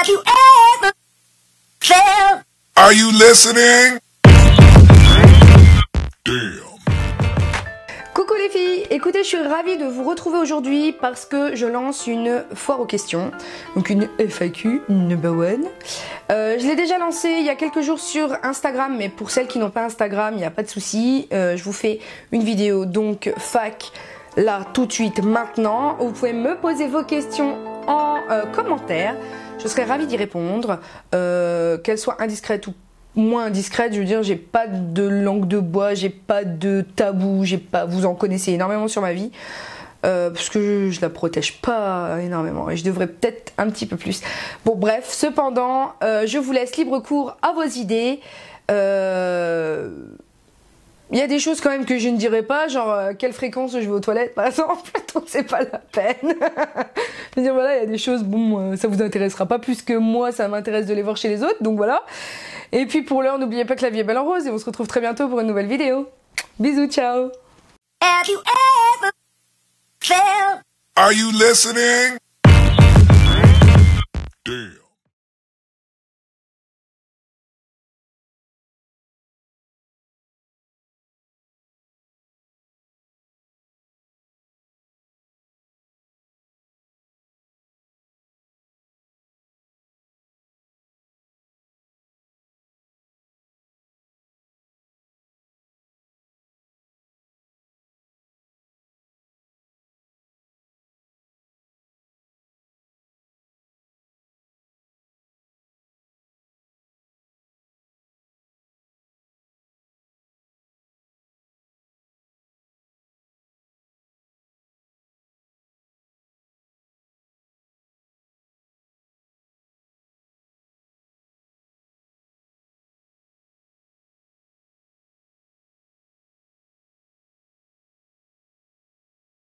Have you ever felt? Are you listening? Damn. Coucou les filles, écoutez, je suis ravie de vous retrouver aujourd'hui parce que je lance une foire aux questions, donc une FAQ number one. Je l'ai déjà lancée il y a quelques jours sur Instagram, mais pour celles qui n'ont pas Instagram, il n'y a pas de souci. Je vous fais une vidéo donc FAQ là tout de suite maintenant. Vous pouvez me poser vos questions en commentaire, je serais ravie d'y répondre, qu'elles soient indiscrètes ou moins indiscrète, je veux dire, j'ai pas de langue de bois, j'ai pas de tabou, j'ai pas, vous en connaissez énormément sur ma vie, parce que je la protège pas énormément et je devrais peut-être un petit peu plus. Bon bref, cependant, je vous laisse libre cours à vos idées. Il y a des choses quand même que je ne dirais pas, genre quelle fréquence je vais aux toilettes par exemple, donc c'est pas la peine. Je veux dire voilà, il y a des choses, bon, ça vous intéressera pas plus que moi, ça m'intéresse de les voir chez les autres, donc voilà. Et puis pour l'heure, n'oubliez pas que la vie est belle en rose et on se retrouve très bientôt pour une nouvelle vidéo. Bisous, ciao. Have you ever felt? Are you listening?